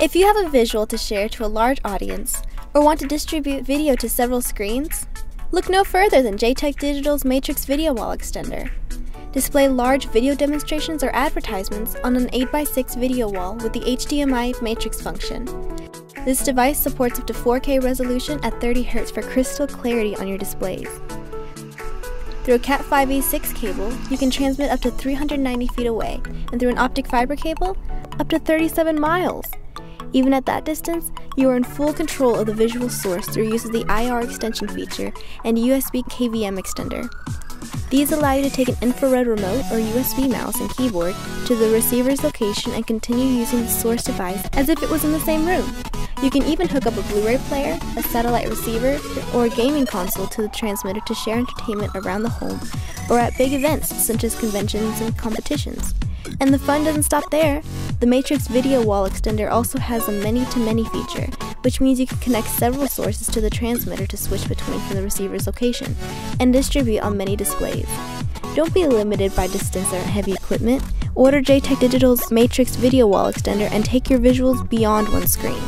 If you have a visual to share to a large audience or want to distribute video to several screens, look no further than J-Tech Digital's Matrix Video Wall Extender. Display large video demonstrations or advertisements on an 8x6 video wall with the HDMI matrix function. This device supports up to 4K resolution at 30Hz for crystal clarity on your displays. Through a Cat5e6 cable, you can transmit up to 390 feet away, and through an optic fiber cable, up to 37 miles. Even at that distance, you are in full control of the visual source through use of the IR extension feature and USB KVM extender. These allow you to take an infrared remote or USB mouse and keyboard to the receiver's location and continue using the source device as if it was in the same room. You can even hook up a Blu-ray player, a satellite receiver, or a gaming console to the transmitter to share entertainment around the home or at big events such as conventions and competitions. And the fun doesn't stop there. The Matrix Video Wall Extender also has a many-to-many feature, which means you can connect several sources to the transmitter to switch between from the receiver's location and distribute on many displays. Don't be limited by distance or heavy equipment. Order J-Tech Digital's Matrix Video Wall Extender and take your visuals beyond one screen.